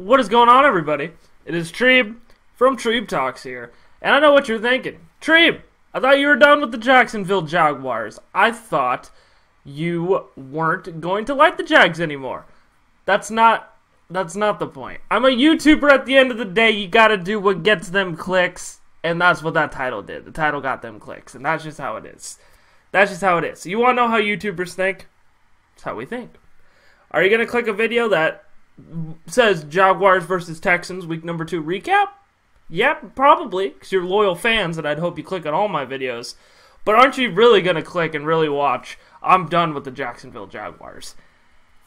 What is going on, everybody? It is Treeb from Treeb Talks here. And I know what you're thinking. Treeb, I thought you were done with the Jacksonville Jaguars. I thought you weren't going to like the Jags anymore. That's not the point. I'm a YouTuber at the end of the day. You gotta do what gets them clicks. And that's what that title did. The title got them clicks. And that's just how it is. That's just how it is. You wanna know how YouTubers think? That's how we think. Are you gonna click a video that says Jaguars versus Texans week number 2 recap? Yep, probably, because you're loyal fans, and I'd hope you click on all my videos. But aren't you really going to click and really watch, I'm done with the Jacksonville Jaguars?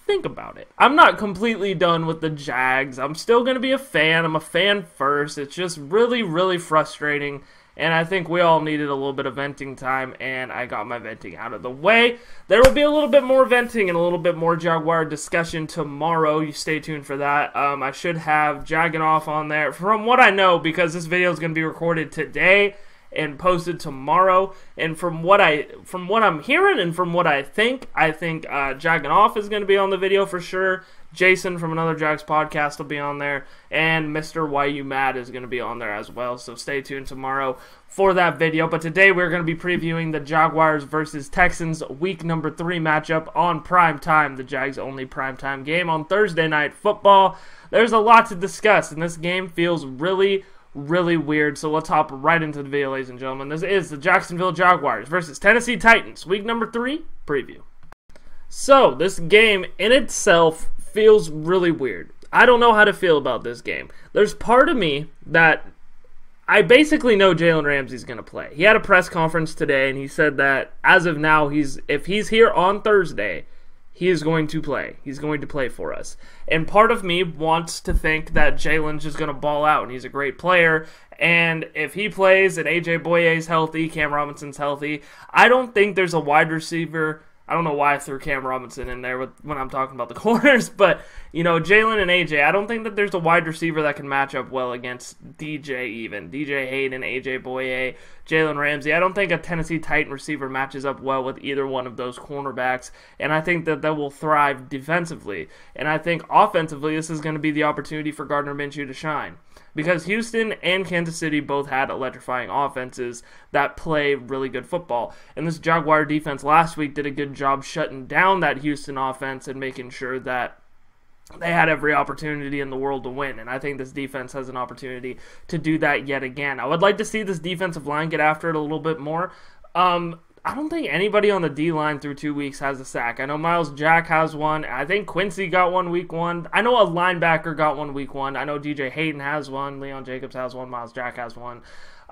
Think about it. I'm not completely done with the Jags. I'm still going to be a fan. I'm a fan first. It's just really, really frustrating, and I think we all needed a little bit of venting time, and I got my venting out of the way. There will be a little bit more venting and a little bit more Jaguar discussion tomorrow. You stay tuned for that. I should have Jagganoff on there, from what I know, because this video is going to be recorded today and posted tomorrow. And from what I'm hearing and from what I think Jagganoff is going to be on the video for sure. Jason from Another Jags Podcast will be on there, and Mr. Why You Mad is going to be on there as well, so stay tuned tomorrow for that video. But today we're going to be previewing the Jaguars versus Texans week number 3 matchup on prime time, the Jags' only primetime game on Thursday Night Football. There's a lot to discuss, and this game feels really, really weird, so let's hop right into the video, ladies and gentlemen. This is the Jacksonville Jaguars versus Tennessee Titans week number 3 preview. So, this game in itself feels really weird. I don't know how to feel about this game. There's part of me that I basically know Jalen Ramsey's going to play. He had a press conference today, and he said that as of now, if he's here on Thursday, he is going to play. He's going to play for us. And part of me wants to think that Jalen's just going to ball out, and he's a great player. And if he plays, and AJ Boye's healthy, Cam Robinson's healthy, I don't think there's a wide receiver. I don't know why I threw Cam Robinson in there when I'm talking about the corners, but, you know, Jalen and AJ, I don't think that there's a wide receiver that can match up well against DJ even. DJ Hayden, AJ Boye, Jalen Ramsey. I don't think a Tennessee Titan receiver matches up well with either one of those cornerbacks, and I think that will thrive defensively. And I think offensively this is going to be the opportunity for Gardner Minshew to shine, because Houston and Kansas City both had electrifying offenses that play really good football. And this Jaguar defense last week did a good job shutting down that Houston offense and making sure that they had every opportunity in the world to win. And I think this defense has an opportunity to do that yet again. I would like to see this defensive line get after it a little bit more. I don't think anybody on the D-line through 2 weeks has a sack. I know Miles Jack has one. I think Quincy got one week one. I know a linebacker got one week one. I know DJ Hayden has one. Leon Jacobs has one. Miles Jack has one.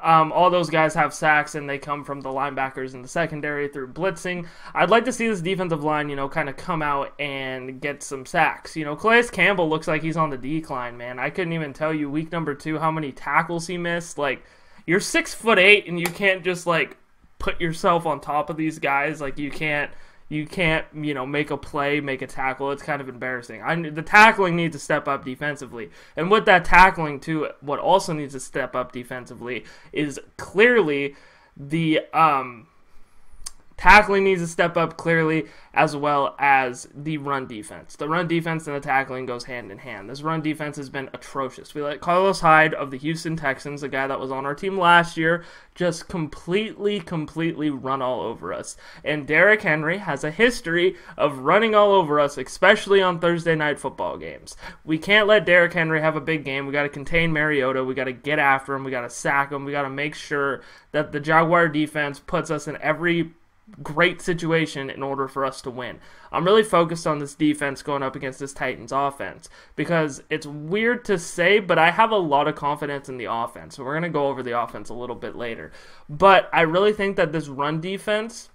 All those guys have sacks, and they come from the linebackers in the secondary through blitzing. I'd like to see this defensive line, you know, kind of come out and get some sacks. You know, Calais Campbell looks like he's on the decline, man. I couldn't even tell you week number 2 how many tackles he missed. Like, you're 6'8", and you can't just, like, put yourself on top of these guys. Like, you can't, you know, make a play, make a tackle. It's kind of embarrassing. The tackling needs to step up defensively. And with that tackling, too, what also needs to step up defensively is clearly the tackling needs to step up clearly, as well as the run defense. The run defense and the tackling goes hand in hand. This run defense has been atrocious. We let Carlos Hyde of the Houston Texans, a guy that was on our team last year, just completely run all over us. And Derrick Henry has a history of running all over us, especially on Thursday night football games. We can't let Derrick Henry have a big game. We got to contain Mariota. We got to get after him. We got to sack him. We got to make sure that the Jaguar defense puts us in every great situation in order for us to win. I'm really focused on this defense going up against this Titans offense, because it's weird to say, but I have a lot of confidence in the offense. So we're going to go over the offense a little bit later. But I really think that this run defense,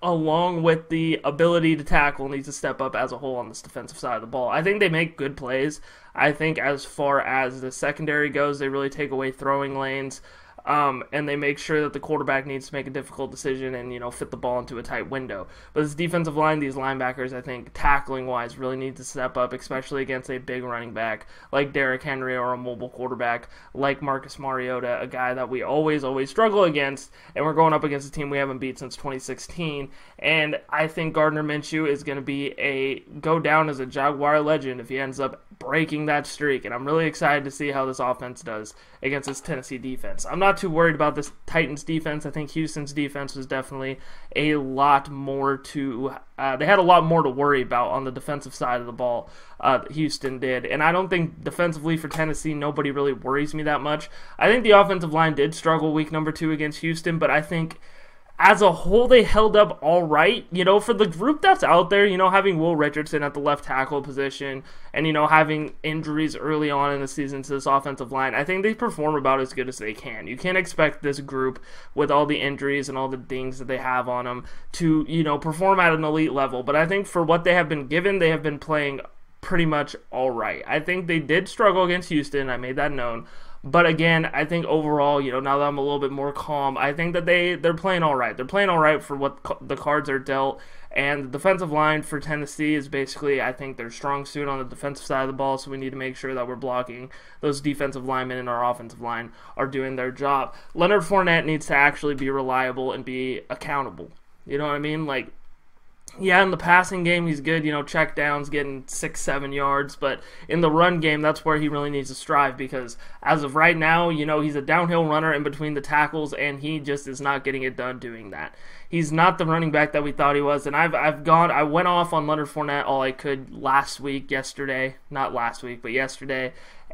along with the ability to tackle, needs to step up as a whole on this defensive side of the ball. I think they make good plays. I think as far as the secondary goes, they really take away throwing lanes. And they make sure that the quarterback needs to make a difficult decision and, fit the ball into a tight window. But this defensive line, these linebackers, I think, tackling-wise, really need to step up, especially against a big running back like Derrick Henry or a mobile quarterback like Marcus Mariota, a guy that we always struggle against, and we're going up against a team we haven't beat since 2016. And I think Gardner Minshew is going to go down as a Jaguar legend if he ends up breaking that streak, and I'm really excited to see how this offense does against this Tennessee defense. I'm not too worried about this Titans defense. I think Houston's defense was definitely a lot more to they had a lot more to worry about on the defensive side of the ball. Houston did, and I don't think defensively for Tennessee nobody really worries me that much. I think the offensive line did struggle week 2 against Houston, but I think as a whole, they held up all right. For the group that's out there, having Will Richardson at the left tackle position and, having injuries early on in the season to this offensive line, I think they perform about as good as they can. You can't expect this group with all the injuries and all the things that they have on them to, perform at an elite level. But I think for what they have been given, they have been playing pretty much all right. I think they did struggle against Houston. I made that known. But again, I think overall, now that I'm a little bit more calm, I think that they're playing all right. They're playing all right for what the cards are dealt. And the defensive line for Tennessee is basically, I think, their strong suit on the defensive side of the ball, so we need to make sure that we're blocking those defensive linemen and our offensive line are doing their job. Leonard Fournette needs to actually be reliable and be accountable. You know what I mean? Like, yeah, in the passing game, he's good, check downs, getting 6-7 yards, but in the run game, that's where he really needs to strive, because as of right now, he's a downhill runner in between the tackles, and he just is not getting it done doing that. He's not the running back that we thought he was, and I went off on Leonard Fournette all I could yesterday,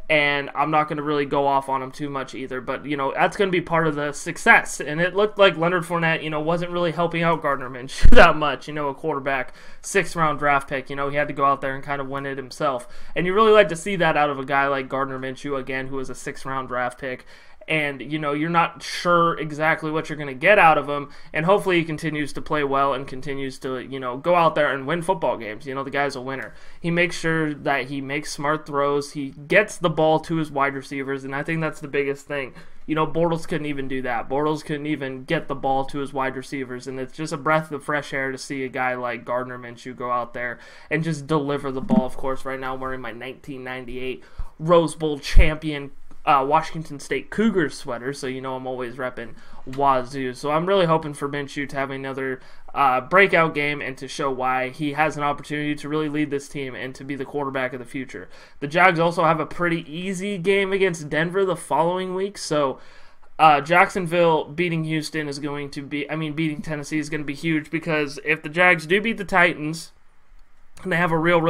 and I'm not going to really go off on him too much either, but, that's going to be part of the success, and it looked like Leonard Fournette, wasn't really helping out Gardner Minshew that much, a quarterback, 6th-round draft pick, he had to go out there and kind of win it himself, and you really like to see that out of a guy like Gardner Minshew, again, who was a 6th-round draft pick, and, you're not sure exactly what you're going to get out of him, and hopefully he continues to play well and continues to, go out there and win football games. The guy's a winner. He makes sure that he makes smart throws. He gets the ball to his wide receivers, and I think that's the biggest thing. Bortles couldn't even do that. Bortles couldn't even get the ball to his wide receivers, and it's just a breath of fresh air to see a guy like Gardner Minshew go out there and just deliver the ball. Of course, right now I'm wearing my 1998 Rose Bowl champion Washington State Cougars sweater, so I'm always repping Wazoo. So I'm really hoping for Minshew to have another breakout game and to show why he has an opportunity to really lead this team and to be the quarterback of the future. The Jags also have a pretty easy game against Denver the following week, so Jacksonville beating Houston is going to be, beating Tennessee is going to be huge, because if the Jags do beat the Titans, and they have a real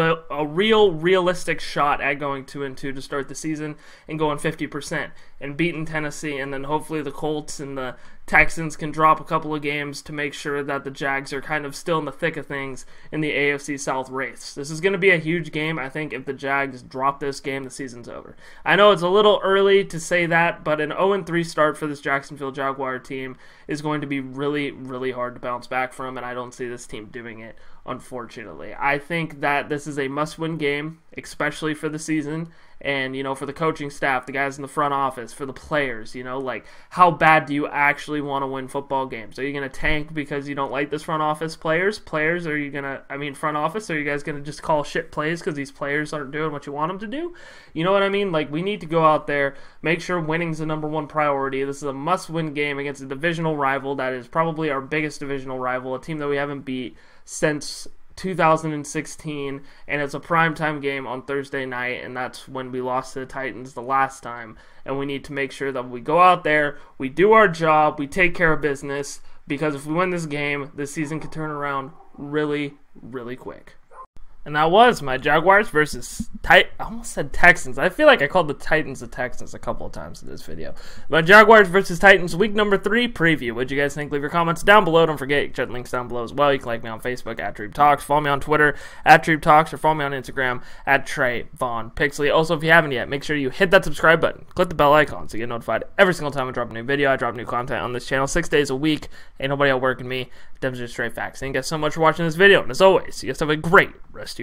realistic shot at going 2-2 to start the season and going 50% and beating Tennessee, and then hopefully the Colts and the Texans can drop a couple of games to make sure that the Jags are kind of still in the thick of things in the AFC South race. This is going to be a huge game. I think if the Jags drop this game, the season's over. I know it's a little early to say that, but an 0-3 start for this Jacksonville Jaguar team is going to be really, really hard to bounce back from, and I don't see this team doing it, unfortunately. I think that this is a must-win game, especially for the season, and, for the coaching staff, the guys in the front office, for the players, how bad do you actually want to win football games? Are you going to tank because you don't like this front office players? Are you guys going to just call shit plays because these players aren't doing what you want them to do? You know what I mean? Like, we need to go out there, make sure winning's the #1 priority. This is a must-win game against a divisional rival that is probably our biggest divisional rival, a team that we haven't beat since 2016, and it's a primetime game on Thursday night, and that's when we lost to the Titans the last time, and we need to make sure that we go out there, we do our job, we take care of business, because if we win this game, this season could turn around really, really quick. And that was my Jaguars versus I almost said Texans. I feel like I called the Titans the Texans a couple of times in this video. My Jaguars versus Titans week 3 preview. What'd you guys think? Leave your comments down below. Don't forget, check the links down below as well. You can like me on Facebook at Treeb Talks. Follow me on Twitter at Treeb Talks, or follow me on Instagram at Trayvon Pixley. Also, if you haven't yet, make sure you hit that subscribe button. Click the bell icon so you get notified every single time I drop a new video. I drop new content on this channel 6 days a week. Ain't nobody outworking me. Them's just straight facts. Thank you guys so much for watching this video. And as always, you guys have a great rest